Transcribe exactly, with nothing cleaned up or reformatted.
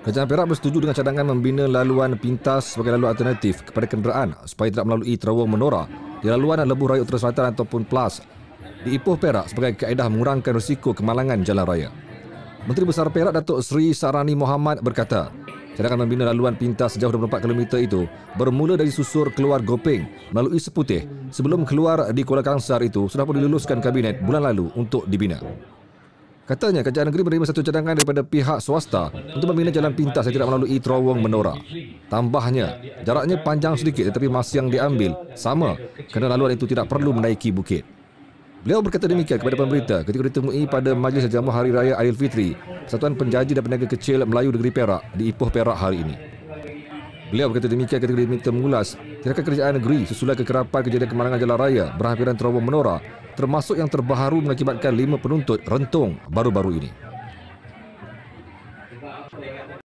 Kerajaan Perak bersetuju dengan cadangan membina laluan pintas sebagai laluan alternatif kepada kenderaan supaya tidak melalui Terowong Menora di laluan Lebuh Raya Utara Selatan ataupun PLUS di Ipoh Perak sebagai kaedah mengurangkan risiko kemalangan jalan raya. Menteri Besar Perak Datuk Seri Sarani Mohamad berkata, cadangan membina laluan pintas sejauh dua puluh empat kilometer itu bermula dari susur keluar Gopeng melalui Seputeh sebelum keluar di Kuala Kangsar itu sudah pun diluluskan Kabinet bulan lalu untuk dibina. Katanya, kerajaan negeri menerima satu cadangan daripada pihak swasta untuk membina jalan pintas yang tidak melalui Terowong Menora. Tambahnya, jaraknya panjang sedikit tetapi masa yang diambil sama kerana laluan itu tidak perlu menaiki bukit. Beliau berkata demikian kepada pemberita ketika ditemui pada Majlis Jamuan Hari Raya Aidilfitri Persatuan Penjaji dan Pedagang Kecil Melayu Negeri Perak di Ipoh Perak hari ini. Beliau berkata demikian ketika diminta mengulas tindakan kerajaan negeri susulan kekerapan kejadian kemalangan jalan raya berhampiran Terowong Menora, termasuk yang terbaharu mengakibatkan lima penuntut rentung baru-baru ini.